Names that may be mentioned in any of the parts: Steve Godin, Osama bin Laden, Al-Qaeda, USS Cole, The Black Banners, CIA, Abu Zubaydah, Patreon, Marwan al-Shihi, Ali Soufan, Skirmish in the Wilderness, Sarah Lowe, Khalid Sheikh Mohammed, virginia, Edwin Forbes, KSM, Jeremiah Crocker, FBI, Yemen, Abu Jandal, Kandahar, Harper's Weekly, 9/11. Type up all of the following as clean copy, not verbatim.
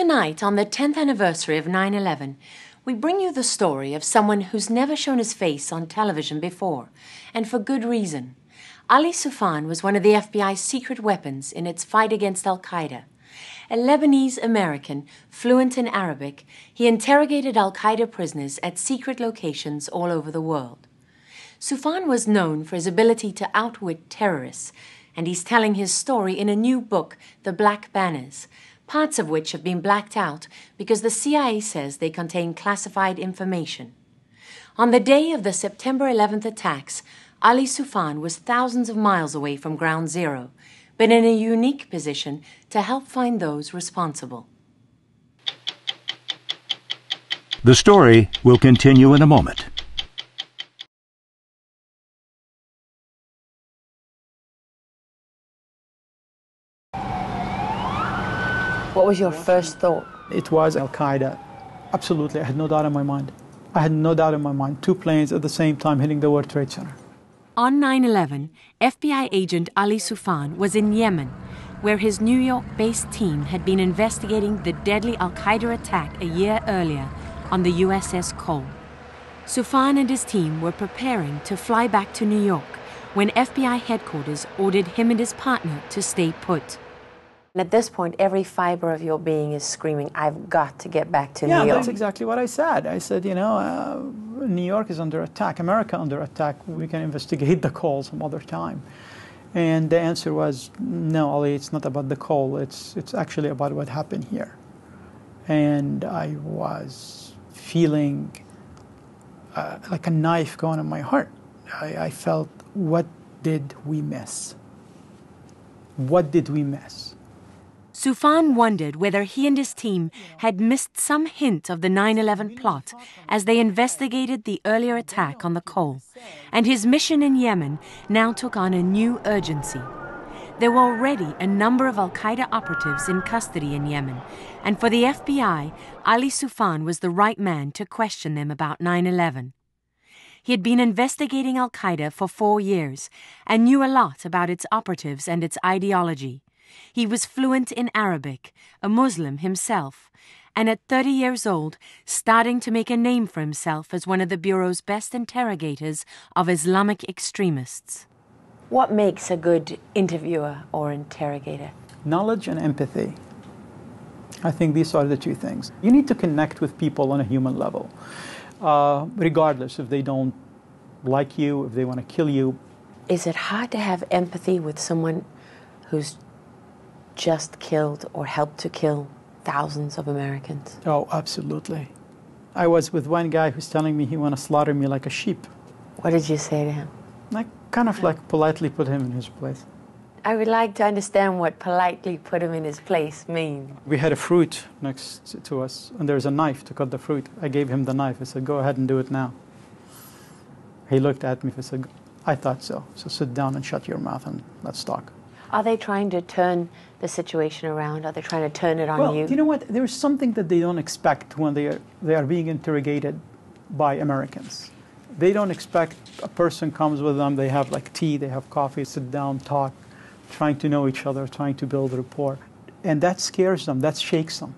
Tonight, on the 10th anniversary of 9/11, we bring you the story of someone who's never shown his face on television before, and for good reason. Ali Soufan was one of the FBI's secret weapons in its fight against Al-Qaeda. A Lebanese-American, fluent in Arabic, he interrogated Al-Qaeda prisoners at secret locations all over the world. Soufan was known for his ability to outwit terrorists, and he's telling his story in a new book, The Black Banners, parts of which have been blacked out because the CIA says they contain classified information. On the day of the September 11th attacks, Ali Soufan was thousands of miles away from Ground Zero, but in a unique position to help find those responsible. The story will continue in a moment. What was your first thought? It was Al-Qaeda. Absolutely, I had no doubt in my mind. I had no doubt in my mind. Two planes at the same time hitting the World Trade Center. On 9/11, FBI agent Ali Soufan was in Yemen, where his New York-based team had been investigating the deadly Al-Qaeda attack a year earlier on the USS Cole. Soufan and his team were preparing to fly back to New York when FBI headquarters ordered him and his partner to stay put. And at this point, every fiber of your being is screaming, I've got to get back to New York. Yeah, that's exactly what I said. I said, you know, New York is under attack, America under attack. We can investigate the call some other time. And the answer was, no, Ali, it's not about the call. It's actually about what happened here. And I was feeling like a knife going in my heart. I felt, what did we miss? What did we miss? Soufan wondered whether he and his team had missed some hint of the 9/11 plot as they investigated the earlier attack on the Cole, and his mission in Yemen now took on a new urgency. There were already a number of Al-Qaeda operatives in custody in Yemen, and for the FBI, Ali Soufan was the right man to question them about 9/11. He had been investigating Al-Qaeda for 4 years and knew a lot about its operatives and its ideology. He was fluent in Arabic, a Muslim himself, and at 30 years old, starting to make a name for himself as one of the Bureau's best interrogators of Islamic extremists. What makes a good interviewer or interrogator? Knowledge and empathy. I think these are the two things. You need to connect with people on a human level, regardless if they don't like you, if they want to kill you. Is it hard to have empathy with someone who's just killed or helped to kill thousands of Americans? Oh, absolutely. I was with one guy who's telling me he want to slaughter me like a sheep. What did you say to him? I kind of like politely put him in his place. I would like to understand what politely put him in his place means. We had a fruit next to us, and there's a knife to cut the fruit. I gave him the knife. I said, go ahead and do it now. He looked at me and said, I thought so. So sit down and shut your mouth and let's talk. Are they trying to turn the situation around? Are they trying to turn it on you? Well, you know what? There's something that they don't expect when they are being interrogated by Americans. They don't expect a person comes with them, they have like tea, they have coffee, sit down, talk, trying to know each other, trying to build rapport. And that scares them, that shakes them.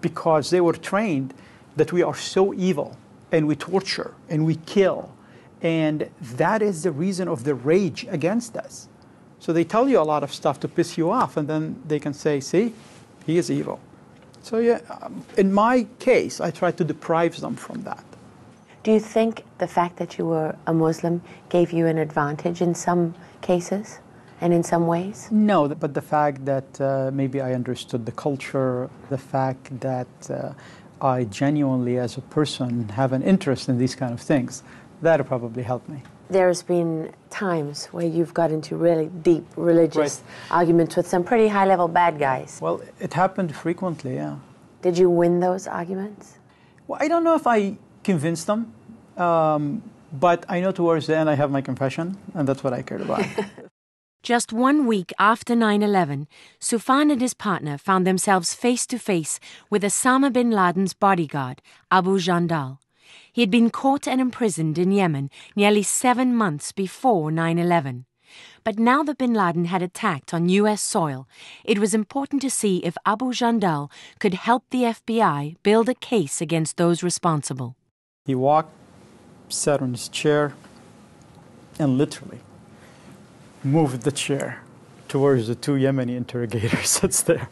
Because they were trained that we are so evil, and we torture, and we kill. And that is the reason of the rage against us. So they tell you a lot of stuff to piss you off, and then they can say, see, he is evil. So yeah, in my case, I tried to deprive them from that. Do you think the fact that you were a Muslim gave you an advantage in some cases and in some ways? No, but the fact that maybe I understood the culture, the fact that I genuinely as a person have an interest in these kind of things, that probably helped me. There's been times where you've got into really deep religious arguments with some pretty high-level bad guys. Well, it happened frequently, yeah. Did you win those arguments? Well, I don't know if I convinced them, but I know towards the end I have my confession, and that's what I cared about. Just 1 week after 9/11, Soufan and his partner found themselves face-to-face with Osama bin Laden's bodyguard, Abu Jandal. He had been caught and imprisoned in Yemen nearly 7 months before 9/11. But now that bin Laden had attacked on U.S. soil, it was important to see if Abu Jandal could help the FBI build a case against those responsible. He walked, sat on his chair, and literally moved the chair towards the two Yemeni interrogators that's there.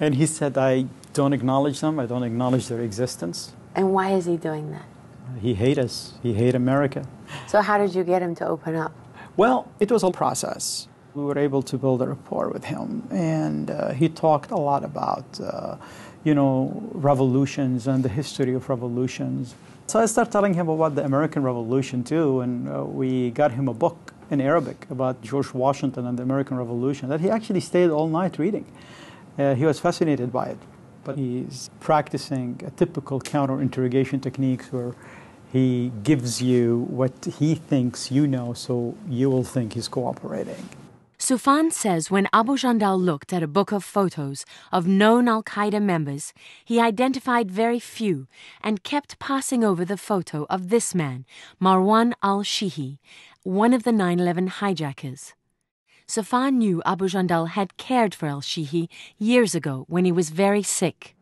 And he said, I don't acknowledge them, I don't acknowledge their existence. And why is he doing that? He hates us, he hates America. So how did you get him to open up? Well, it was a process. We were able to build a rapport with him, and he talked a lot about, you know, revolutions and the history of revolutions. So I started telling him about the American Revolution too, and we got him a book in Arabic about George Washington and the American Revolution that he actually stayed all night reading. He was fascinated by it, but he's practicing a typical counter-interrogation techniques where he gives you what he thinks you know, so you will think he's cooperating. Soufan says when Abu Jandal looked at a book of photos of known Al-Qaeda members, he identified very few and kept passing over the photo of this man, Marwan al-Shihi, one of the 9/11 hijackers. Soufan knew Abu Jandal had cared for al-Shihi years ago when he was very sick.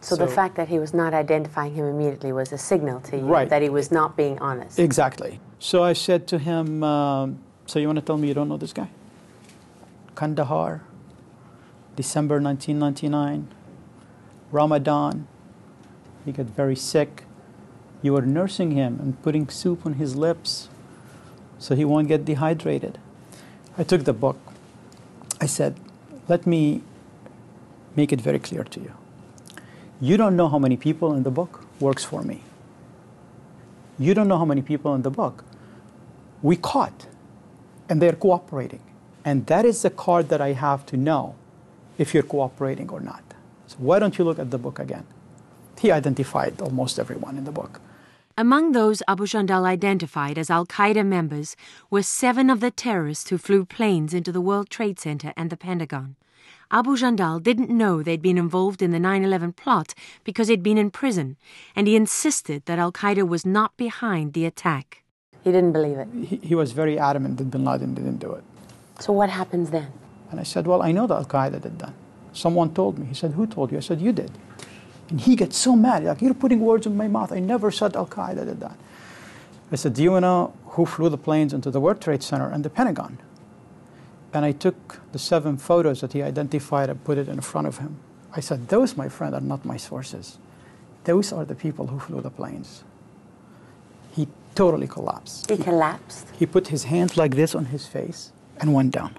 So the fact that he was not identifying him immediately was a signal to you that he was not being honest. Exactly. So I said to him, so you want to tell me you don't know this guy? Kandahar, December 1999, Ramadan, he got very sick. You were nursing him and putting soup on his lips so he won't get dehydrated. I took the book. I said, let me make it very clear to you. You don't know how many people in the book works for me. You don't know how many people in the book we caught, and they're cooperating. And that is the card that I have to know if you're cooperating or not. So why don't you look at the book again? He identified almost everyone in the book. Among those Abu Jandal identified as al-Qaeda members were 7 of the terrorists who flew planes into the World Trade Center and the Pentagon. Abu Jandal didn't know they'd been involved in the 9/11 plot because he'd been in prison, and he insisted that al-Qaeda was not behind the attack. He didn't believe it. He was very adamant that bin Laden didn't do it. So what happens then? And I said, well, I know that al-Qaeda did that. Someone told me. He said, who told you? I said, you did. And he gets so mad, like, you're putting words in my mouth. I never said al-Qaeda did that. I said, do you know who flew the planes into the World Trade Center and the Pentagon? And I took the 7 photos that he identified and put it in front of him. I said, those, my friend, are not my sources. Those are the people who flew the planes. He totally collapsed. He collapsed? He put his hands like this on his face and went down.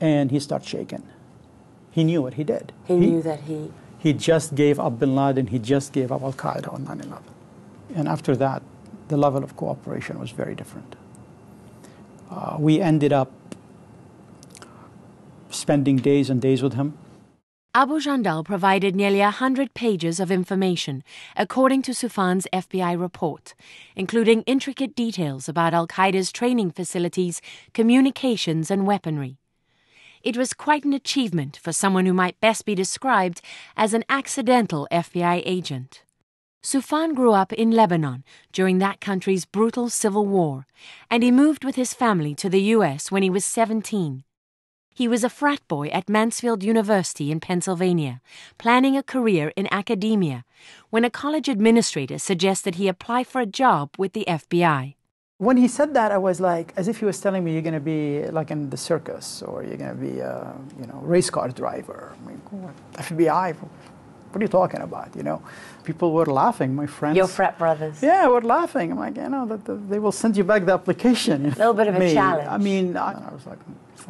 And he started shaking. He knew what he did. He knew that he... He just gave up bin Laden. He just gave up al-Qaeda on 9/11. And after that, the level of cooperation was very different. We ended up spending days and days with him. Abu Jandal provided nearly 100 pages of information, according to Soufan's FBI report, including intricate details about al-Qaeda's training facilities, communications and weaponry. It was quite an achievement for someone who might best be described as an accidental FBI agent. Soufan grew up in Lebanon during that country's brutal civil war, and he moved with his family to the U.S. when he was 17. He was a frat boy at Mansfield University in Pennsylvania, planning a career in academia, when a college administrator suggested he apply for a job with the FBI. When he said that, I was like, as if he was telling me, you're going to be like in the circus, or you're going to be a race car driver. I mean, FBI, what are you talking about, you know? People were laughing, my friends. Your frat brothers. Yeah, were laughing. I'm like, you know, they will send you back the application. A little bit of a challenge. I mean, I was like,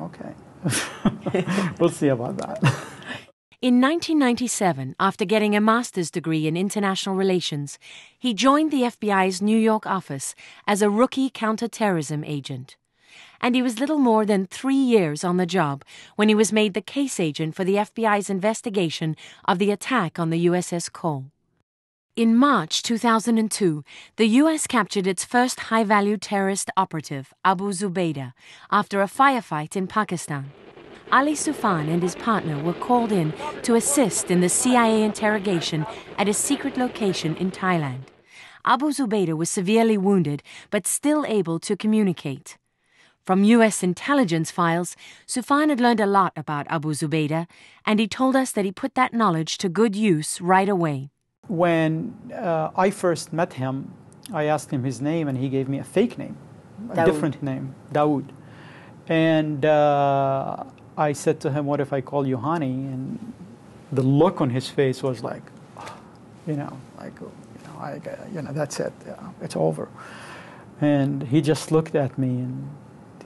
okay. We'll see about that. In 1997, after getting a master's degree in international relations, he joined the FBI's New York office as a rookie counterterrorism agent. And he was little more than 3 years on the job when he was made the case agent for the FBI's investigation of the attack on the USS Cole. In March 2002, the U.S. captured its first high-value terrorist operative, Abu Zubaydah, after a firefight in Pakistan. Ali Soufan and his partner were called in to assist in the CIA interrogation at a secret location in Thailand. Abu Zubaydah was severely wounded, but still able to communicate. From U.S. intelligence files, Soufan had learned a lot about Abu Zubaydah, and he told us that he put that knowledge to good use right away. When I first met him, I asked him his name, and he gave me a fake name, a different name, Dawood. And I said to him, what if I call you Hani? And the look on his face was like, oh, that's it, it's over. And he just looked at me, and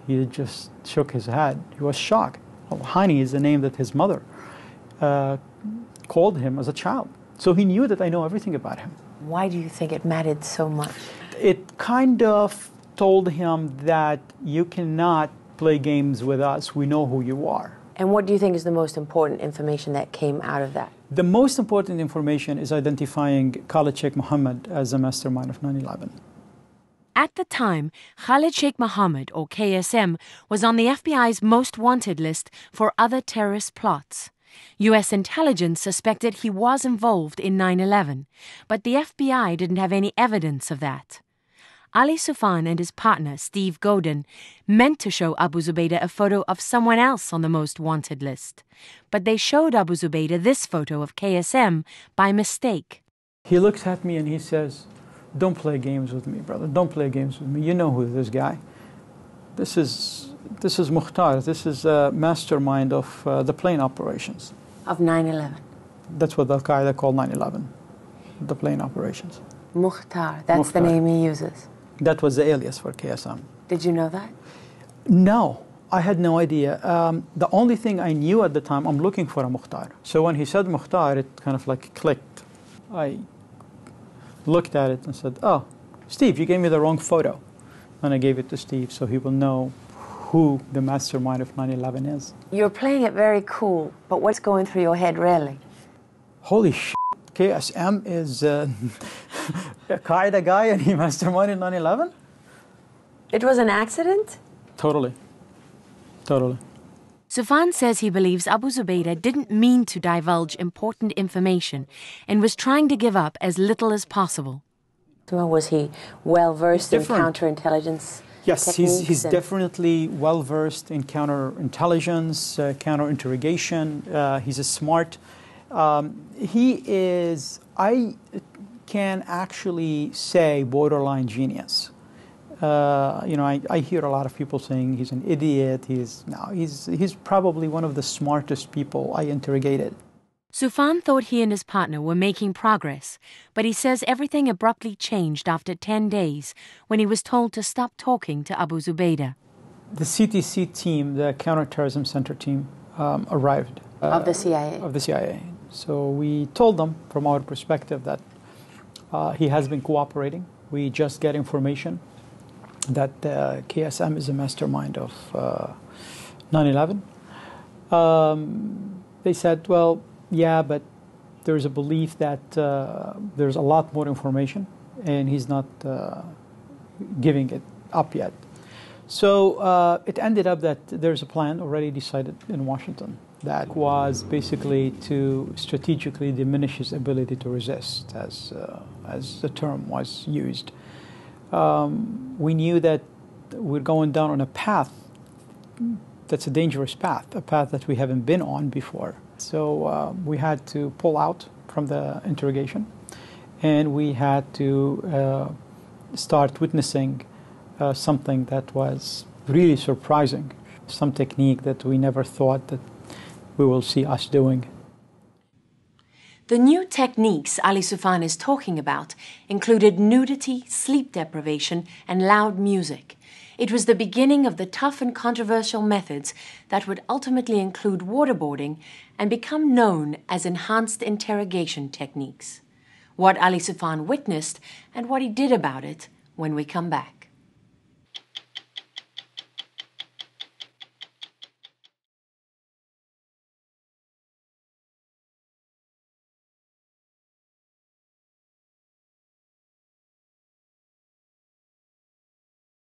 he just shook his head. He was shocked. Well, Hani is the name that his mother called him as a child. So he knew that I know everything about him. Why do you think it mattered so much? It kind of told him that you cannot play games with us. We know who you are. And what do you think is the most important information that came out of that? The most important information is identifying Khalid Sheikh Mohammed as the mastermind of 9/11. At the time, Khalid Sheikh Mohammed, or KSM, was on the FBI's most wanted list for other terrorist plots. U.S. intelligence suspected he was involved in 9/11, but the FBI didn't have any evidence of that. Ali Soufan and his partner, Steve Godin, meant to show Abu Zubaydah a photo of someone else on the most wanted list, but they showed Abu Zubaydah this photo of KSM by mistake. He looks at me and he says, "Don't play games with me, brother. Don't play games with me. You know who this guy. This is Mukhtar. This is a mastermind of the plane operations." Of 9/11. That's what Al-Qaeda called 9/11, the plane operations. Mukhtar, that's Mukhtar. The name he uses. That was the alias for KSM. Did you know that? No, I had no idea. The only thing I knew at the time, I'm looking for a Mukhtar. So when he said Mukhtar, it kind of like clicked. I looked at it and said, oh, Steve, you gave me the wrong photo. And I gave it to Steve so he will know who the mastermind of 9/11 is. You're playing it very cool, but what's going through your head really? Holy shit, KSM is a Qaeda guy and he masterminded 9/11? It was an accident? Totally. Totally. Soufan says he believes Abu Zubaydah didn't mean to divulge important information and was trying to give up as little as possible. Was he well-versed in counterintelligence? Yes, he's definitely well-versed in counterintelligence, counterinterrogation. He's a smart. He is, I can actually say, borderline genius. I hear a lot of people saying he's an idiot. He's probably one of the smartest people I interrogated. Soufan thought he and his partner were making progress, but he says everything abruptly changed after 10 days when he was told to stop talking to Abu Zubaydah. The CTC team, the Counterterrorism Center team, arrived. Of the CIA? Of the CIA. So we told them from our perspective that he has been cooperating. We just get information that KSM is a mastermind of 9/11. They said, well, yeah, but there's a belief that there's a lot more information, and he's not giving it up yet. So it ended up that there's a plan already decided in Washington that was basically to strategically diminish his ability to resist, as the term was used. We knew that we're going down on a path that's a dangerous path, a path that we haven't been on before. So we had to pull out from the interrogation, and we had to start witnessing something that was really surprising, some technique that we never thought that we will see us doing. The new techniques Ali Soufan is talking about included nudity, sleep deprivation, and loud music. It was the beginning of the tough and controversial methods that would ultimately include waterboarding and become known as enhanced interrogation techniques. What Ali Soufan witnessed and what he did about it when we come back.